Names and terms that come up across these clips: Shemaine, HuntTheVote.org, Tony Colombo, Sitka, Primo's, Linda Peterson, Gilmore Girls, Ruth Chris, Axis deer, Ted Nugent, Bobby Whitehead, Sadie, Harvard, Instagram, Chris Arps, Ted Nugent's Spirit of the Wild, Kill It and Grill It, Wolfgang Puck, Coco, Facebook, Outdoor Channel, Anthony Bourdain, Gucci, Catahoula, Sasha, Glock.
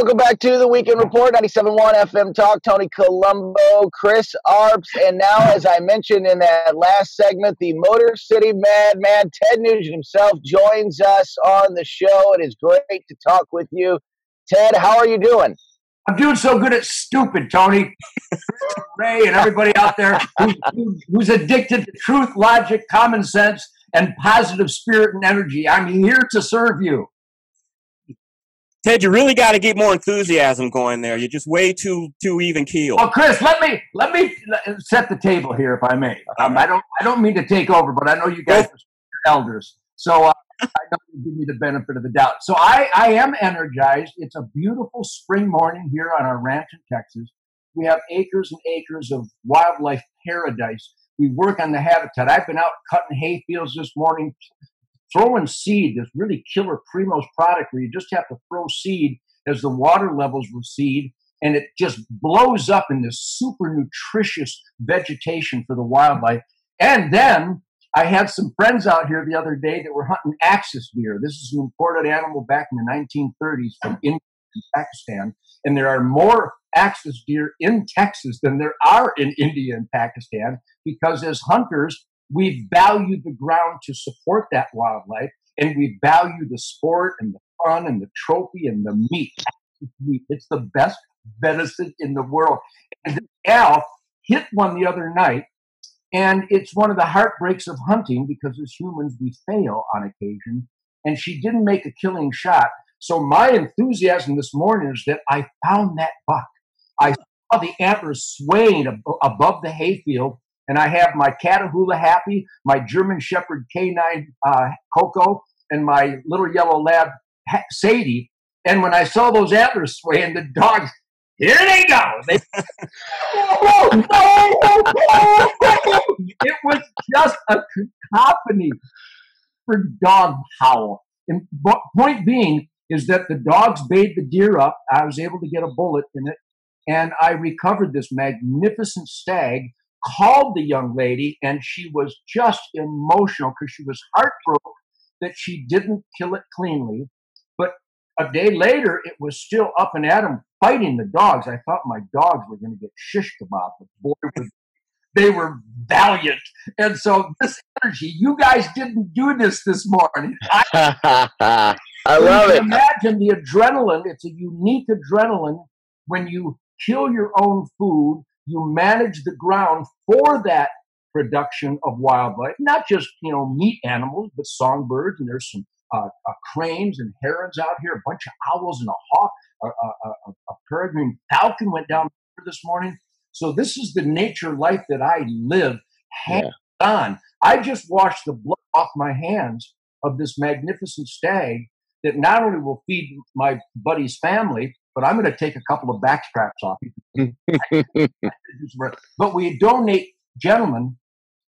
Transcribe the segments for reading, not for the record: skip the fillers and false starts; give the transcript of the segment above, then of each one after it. Welcome back to the Weekend Report, 97.1 FM Talk. Tony Colombo, Chris Arps, and now, as I mentioned in that last segment, the Motor City Madman, Ted Nugent himself, joins us on the show. It is great to talk with you. Ted, how are you doing? I'm doing so good at stupid, Tony. Ray and everybody out there who's addicted to truth, logic, common sense, and positive spirit and energy. I'm here to serve you. Ted, you really got to get more enthusiasm going there. You're just way too even keeled. Well, Chris, let me set the table here, if I may. I don't mean to take over, but I know you guys are elders, so I know you give me the benefit of the doubt. So I am energized. It's a beautiful spring morning here on our ranch in Texas. We have acres and acres of wildlife paradise. We work on the habitat. I've been out cutting hay fields this morning, throwing seed, this really killer Primo's product where you just have to throw seed as the water levels recede, and it just blows up in this super nutritious vegetation for the wildlife. And then I had some friends out here the other day that were hunting Axis deer. This is an imported animal back in the 1930s from India and Pakistan, and there are more Axis deer in Texas than there are in India and Pakistan because as hunters, we value the ground to support that wildlife, and we value the sport and the fun and the trophy and the meat. It's the best venison in the world. And this gal hit one the other night, and it's one of the heartbreaks of hunting because as humans, we fail on occasion, and she didn't make a killing shot. So my enthusiasm this morning is that I found that buck. I saw the antlers swaying above the hayfield, and I have my Catahoula Happy, my German Shepherd K9 Coco, and my little yellow lab Sadie. And when I saw those antlers swaying, the dogs, here they go. It was just a cacophony for dog howl. And point being is that the dogs baited the deer up. I was able to get a bullet in it, and I recovered this magnificent stag. Called the young lady, and she was just emotional because she was heartbroken that she didn't kill it cleanly. But a day later, it was still up and at him fighting the dogs. I thought my dogs were going to get shish kebab, but boy, they were valiant. And so this energy, you guys didn't do this morning. I love it. Imagine the adrenaline. It's a unique adrenaline when you kill your own food. You manage the ground for that production of wildlife, not just, you know, meat animals, but songbirds. And there's some cranes and herons out here, a bunch of owls and a hawk. A peregrine falcon went down this morning. So this is the nature life that I live hands on. I just washed the blood off my hands of this magnificent stag that not only will feed my buddy's family, but I'm going to take a couple of back straps off. But we donate, gentlemen,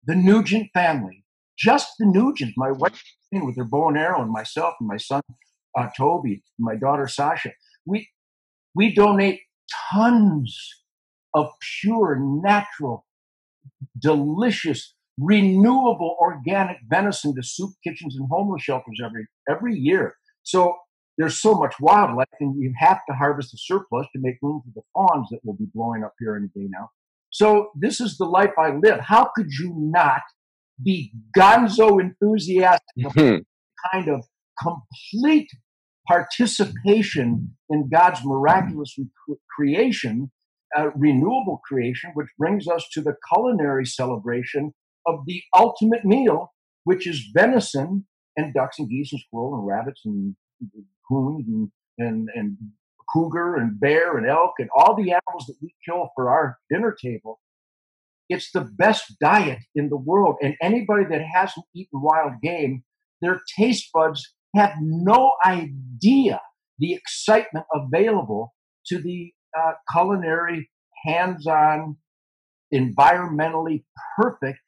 the Nugent family, just the Nugent. My wife with her bow and arrow, and myself and my son Toby, and my daughter Sasha. We donate tons of pure, natural, delicious, renewable, organic venison to soup kitchens and homeless shelters every year. So there's so much wildlife, and you have to harvest the surplus to make room for the fawns that will be blowing up here any day now. So this is the life I live. How could you not be gonzo enthusiastic about kind of complete participation in God's miraculous creation, renewable creation, which brings us to the culinary celebration of the ultimate meal, which is venison and ducks and geese and squirrel and rabbits and coons and cougar and bear and elk and all the animals that we kill for our dinner table. It's the best diet in the world. And anybody that hasn't eaten wild game, their taste buds have no idea the excitement available to the culinary, hands-on, environmentally perfect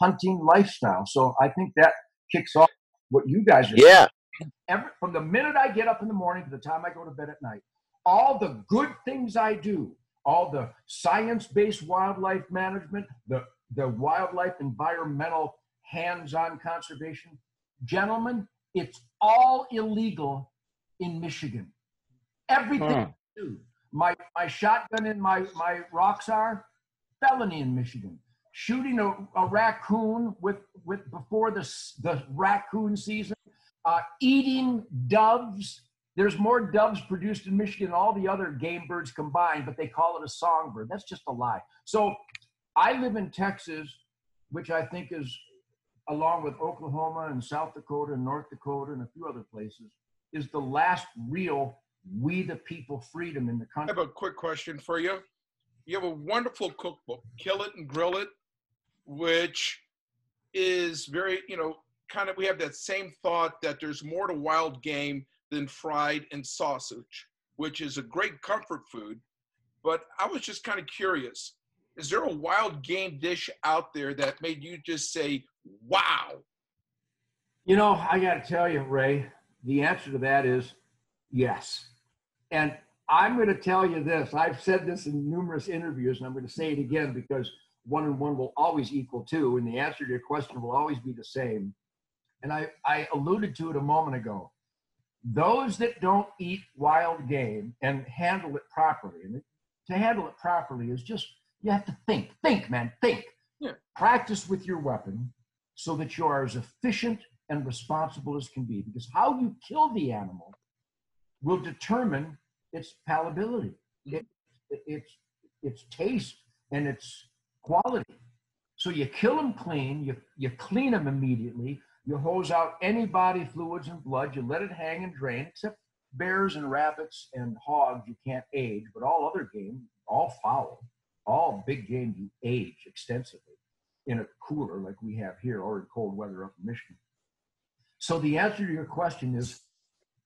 hunting lifestyle. So I think that kicks off what you guys are saying. From the minute I get up in the morning to the time I go to bed at night, all the good things I do, all the science-based wildlife management, the wildlife environmental hands-on conservation, gentlemen, it's all illegal in Michigan. Everything too. My shotgun and my rocks are felony in Michigan. Shooting a raccoon with before the raccoon season, eating doves. There's more doves produced in Michigan than all the other game birds combined, but they call it a songbird. That's just a lie. So I live in Texas, which I think is, along with Oklahoma and South Dakota and North Dakota and a few other places, is the last real we the people freedom in the country. I have a quick question for you. You have a wonderful cookbook, Kill It and Grill It, which is very, kind of, we have that same thought that there's more to wild game than fried and sausage, which is a great comfort food. But I was just kind of curious, is there a wild game dish out there that made you just say, wow? I got to tell you, Ray, the answer to that is yes. And I'm going to tell you this. I've said this in numerous interviews, and I'm going to say it again, because 1 and 1 will always equal 2, and the answer to your question will always be the same. And I alluded to it a moment ago. Those that don't eat wild game and handle it properly, and to handle it properly is just, you have to think. Think, man, think. Yeah. Practice with your weapon so that you are as efficient and responsible as can be, because how you kill the animal will determine its palatability, its taste, and its quality. So you kill them clean, you clean them immediately, you hose out any body fluids and blood, you let it hang and drain, except bears and rabbits and hogs you can't age, but all other game, all fowl, all big game you age extensively in a cooler like we have here or in cold weather up in Michigan. So the answer to your question is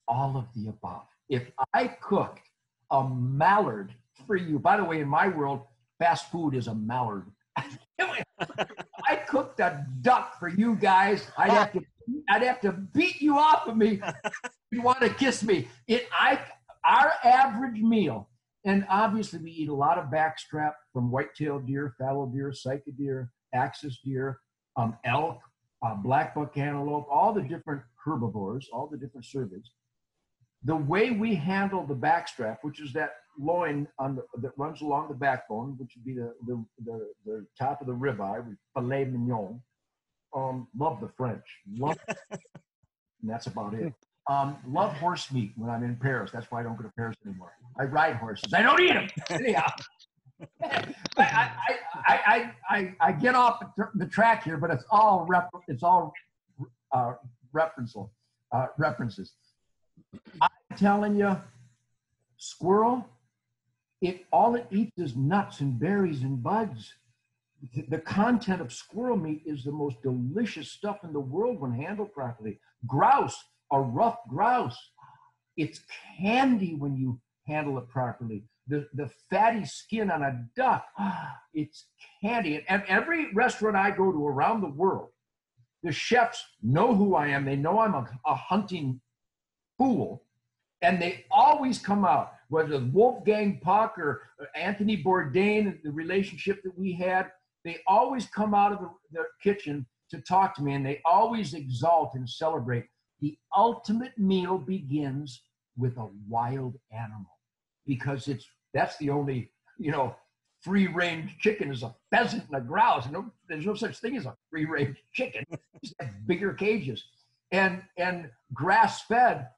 all of the above. If I cooked a mallard for you, by the way, in my world, fast food is a mallard. I cooked a duck for you guys. I'd have to beat you off of me if you want to kiss me. Our average meal, and obviously we eat a lot of backstrap from white-tailed deer, fallow deer, sitka deer, axis deer, elk, black buck antelope, all the different herbivores, all the different cervids. The way we handle the backstrap, which is that loin that runs along the backbone, which would be the top of the ribeye, with filet mignon. Love the French. Love and that's about it. Love horse meat when I'm in Paris. That's why I don't go to Paris anymore. I ride horses. I don't eat them. Anyhow. I get off the track here, but it's all references. I'm telling you, squirrel, all it eats is nuts and berries and buds. The content of squirrel meat is the most delicious stuff in the world when handled properly. Grouse, a rough grouse, it's candy when you handle it properly. The fatty skin on a duck, it's candy. And every restaurant I go to around the world, the chefs know who I am. They know I'm a hunting fool, and they always come out, whether Wolfgang Puck or Anthony Bourdain, and the relationship that we had, they always come out of the kitchen to talk to me, and they always exalt and celebrate. The ultimate meal begins with a wild animal, because that's the only, free-range chicken is a pheasant and a grouse. There's no such thing as a free-range chicken. Just have bigger cages. And grass-fed.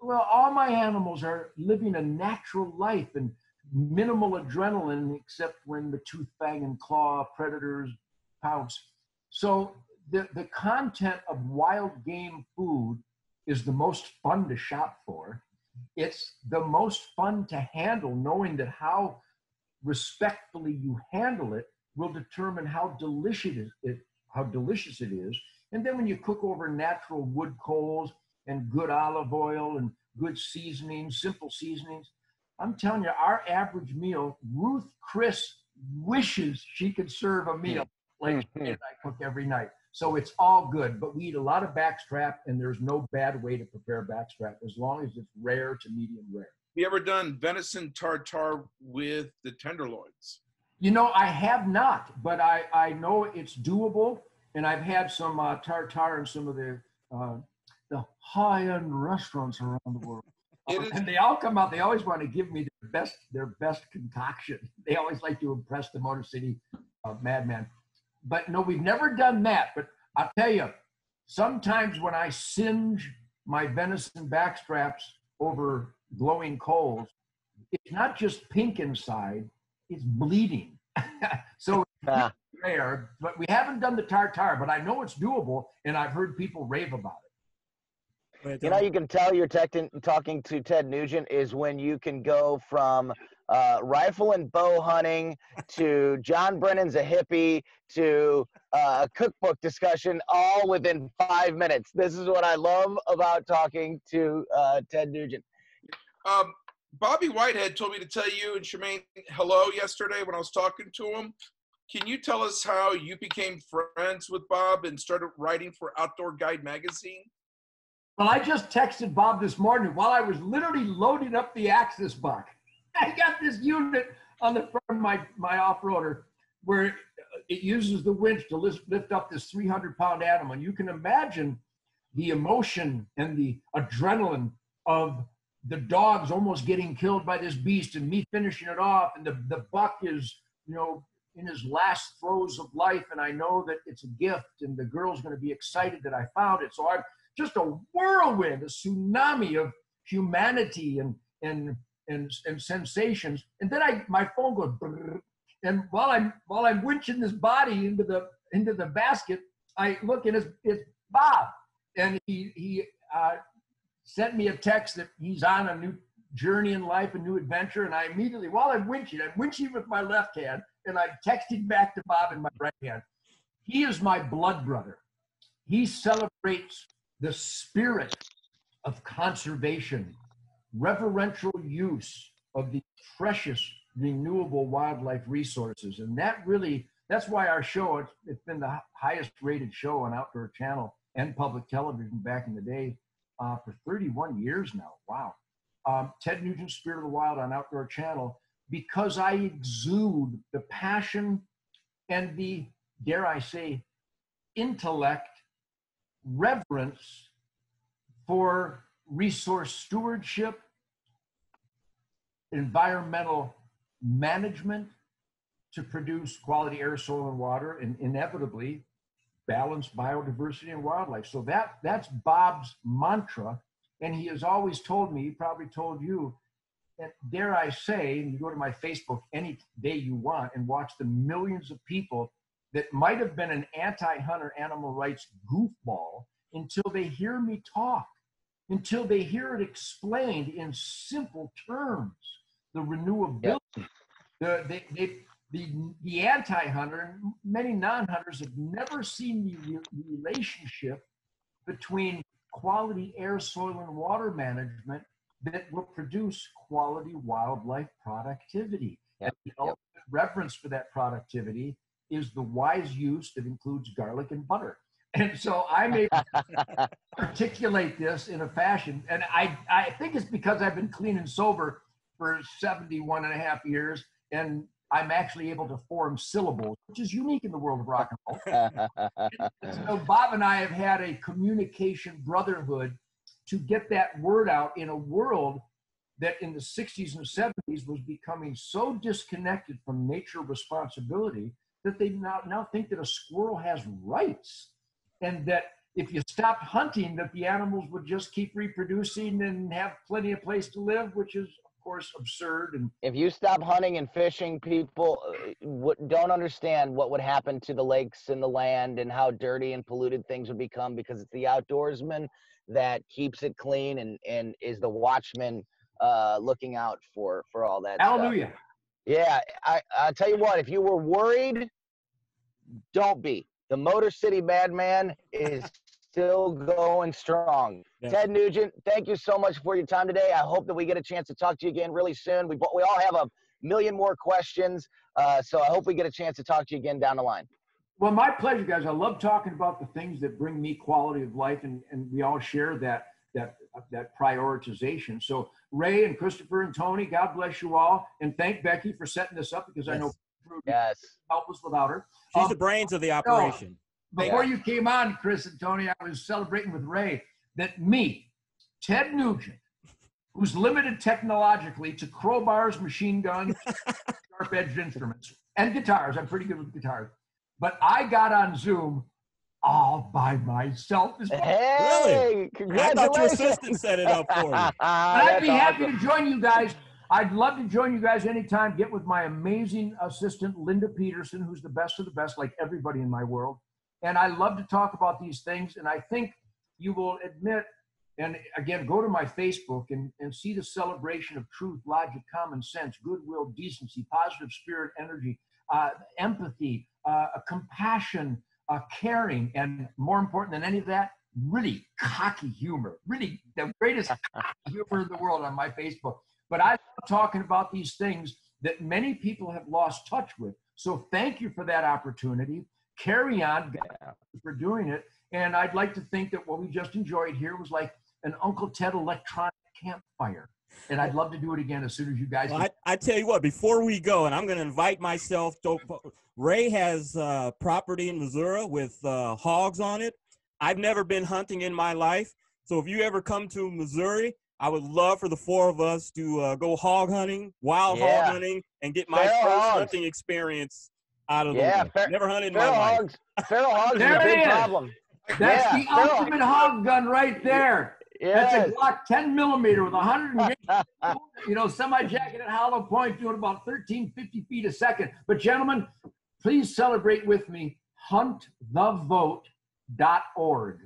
Well, all my animals are living a natural life and minimal adrenaline, except when the tooth, fang, and claw predators pounce. So the content of wild game food is the most fun to shop for. It's the most fun to handle, knowing that how respectfully you handle it will determine how delicious it is. And then when you cook over natural wood coals, and good olive oil and good seasonings, simple seasonings. I'm telling you, our average meal, Ruth Chris wishes she could serve a meal like she and I cook every night. So it's all good, but we eat a lot of backstrap, and there's no bad way to prepare backstrap as long as it's rare to medium rare. Have you ever done venison tartare with the tenderloins? I have not, but I know it's doable, and I've had some tartare in some of the high-end restaurants around the world. And they all come out. They always want to give me their best concoction. They always like to impress the Motor City Madman. But no, we've never done that. But I'll tell you, sometimes when I singe my venison backstraps over glowing coals, it's not just pink inside, it's bleeding. So it's rare, but we haven't done the tartare, but I know it's doable, and I've heard people rave about it. You know, you can tell you're talking to Ted Nugent is when you can go from rifle and bow hunting to John Brennan's a hippie to a cookbook discussion all within 5 minutes. This is what I love about talking to Ted Nugent. Bobby Whitehead told me to tell you and Shemaine hello yesterday when I was talking to him. Can you tell us how you became friends with Bob and started writing for Outdoor Guide magazine? Well, I just texted Bob this morning while I was literally loading up the Axis buck. I got this unit on the front of my off-roader where it uses the winch to lift up this 300-pound animal. And you can imagine the emotion and the adrenaline of the dogs almost getting killed by this beast and me finishing it off. And the buck is, you know, in his last throes of life. And I know that it's a gift and the girl's going to be excited that I found it. So I'm just a whirlwind, a tsunami of humanity and sensations. And then my phone goes, brrr, and while I'm winching this body into the basket, I look and it's Bob, and he sent me a text that he's on a new journey in life, a new adventure. And I immediately, while I'm winching with my left hand, and I'm texting back to Bob in my right hand. He is my blood brother. He celebrates the spirit of conservation, reverential use of the precious renewable wildlife resources. And that really, that's why our show, it's been the highest rated show on Outdoor Channel and public television back in the day for 31 years now. Wow. Ted Nugent's Spirit of the Wild on Outdoor Channel, because I exude the passion and the, dare I say, intellect, reverence for resource stewardship, environmental management to produce quality air, soil, and water, and inevitably balance biodiversity and wildlife. So that's Bob's mantra, and he has always told me, he probably told you, and dare I say, and you go to my Facebook any day you want and watch the millions of people that might have been an anti-hunter animal rights goofball until they hear me talk, until they hear it explained in simple terms, the renewability, the anti-hunter, and many non-hunters have never seen the relationship between quality air, soil, and water management that will produce quality wildlife productivity. Yep. And the ultimate reverence for that productivity is the wise use that includes garlic and butter. And so I'm able to articulate this in a fashion. And I think it's because I've been clean and sober for 71 and a half years, and I'm actually able to form syllables, which is unique in the world of rock and roll. And so Bob and I have had a communication brotherhood to get that word out in a world that in the 60s and 70s was becoming so disconnected from nature responsibility that they now think that a squirrel has rights, and that if you stopped hunting, that the animals would just keep reproducing and have plenty of place to live, which is, of course, absurd. And if you stop hunting and fishing, people don't understand what would happen to the lakes and the land and how dirty and polluted things would become, because it's the outdoorsman that keeps it clean and is the watchman looking out for all that. Hallelujah. Stuff. Yeah, I'll tell you what, if you were worried, don't be. The Motor City Madman is still going strong. Yeah. Ted Nugent, thank you so much for your time today. I hope that we get a chance to talk to you again really soon. We all have a million more questions, so I hope we get a chance to talk to you again down the line. Well, my pleasure, guys. I love talking about the things that bring me quality of life, and we all share that prioritization. So Ray and Christopher and Tony, God bless you all, and thank Becky for setting this up, because I know Ruth helped us without her. She's the brains of the operation. So, before you came on, Chris and Tony, I was celebrating with Ray that me, Ted Nugent, who's limited technologically to crowbars, machine guns, sharp-edged instruments, and guitars. I'm pretty good with guitars. But I got on Zoom all by myself. Hey, really? I thought your assistant set it up for you. I'd be happy to join you guys. I'd love to join you guys anytime. Get with my amazing assistant, Linda Peterson, who's the best of the best, like everybody in my world. And I love to talk about these things. And I think you will admit, and again, go to my Facebook and see the celebration of truth, logic, common sense, goodwill, decency, positive spirit, energy, empathy, compassion, caring, and more important than any of that, really cocky humor. Really the greatest cocky humor in the world on my Facebook. But I love talking about these things that many people have lost touch with. So thank you for that opportunity. Carry on, guys, for doing it. And I'd like to think that what we just enjoyed here was like an Uncle Ted electronic campfire. And I'd love to do it again as soon as you guys. Well, I tell you what, before we go, and I'm going to invite myself. Ray has property in Missouri with hogs on it. I've never been hunting in my life. So if you ever come to Missouri, I would love for the four of us to go hog hunting, wild hog hunting, and get my first hunting experience out of the way. Never hunted in my life. Feral hogs is a big problem. That's the ultimate hog gun right there. Yes. That's a Glock 10 millimeter with 150, semi-jacketed hollow point doing about 1350 feet a second. But gentlemen, please celebrate with me, HuntTheVote.org.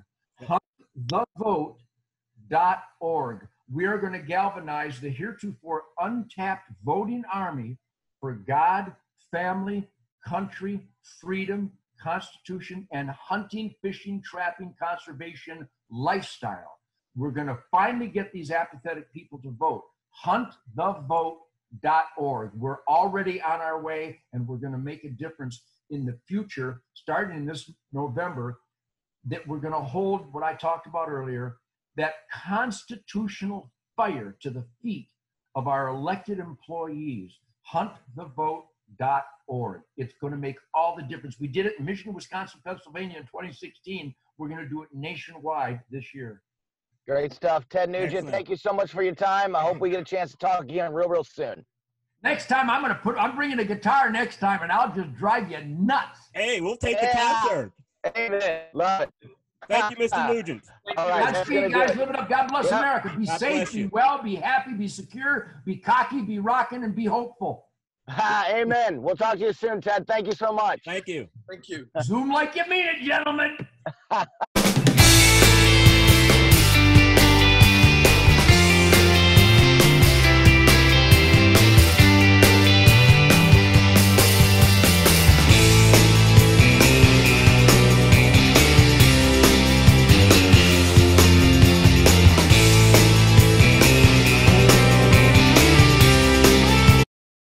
HuntTheVote.org. We are going to galvanize the heretofore untapped voting army for God, family, country, freedom, constitution, and hunting, fishing, trapping, conservation lifestyle. We're going to finally get these apathetic people to vote. HuntTheVote.org. We're already on our way, and we're going to make a difference in the future, starting this November, that we're going to hold what I talked about earlier, that constitutional fire to the feet of our elected employees. HuntTheVote.org. It's going to make all the difference. We did it in Michigan, Wisconsin, Pennsylvania in 2016. We're going to do it nationwide this year. Great stuff. Ted Nugent, Excellent. Thank you so much for your time. I hope we get a chance to talk again real soon. Next time, I'm bringing a guitar next time, and I'll just drive you nuts. Hey, we'll take the concert. Amen. Love it. Thank you, Mr. Nugent. All right, Godspeed, guys. Live it up. God bless America. Be safe, be well, be happy, be secure, be cocky, be rocking, and be hopeful. Amen. We'll talk to you soon, Ted. Thank you so much. Thank you. Thank you. Zoom like you mean it, gentlemen.